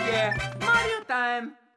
Yeah, Mario time!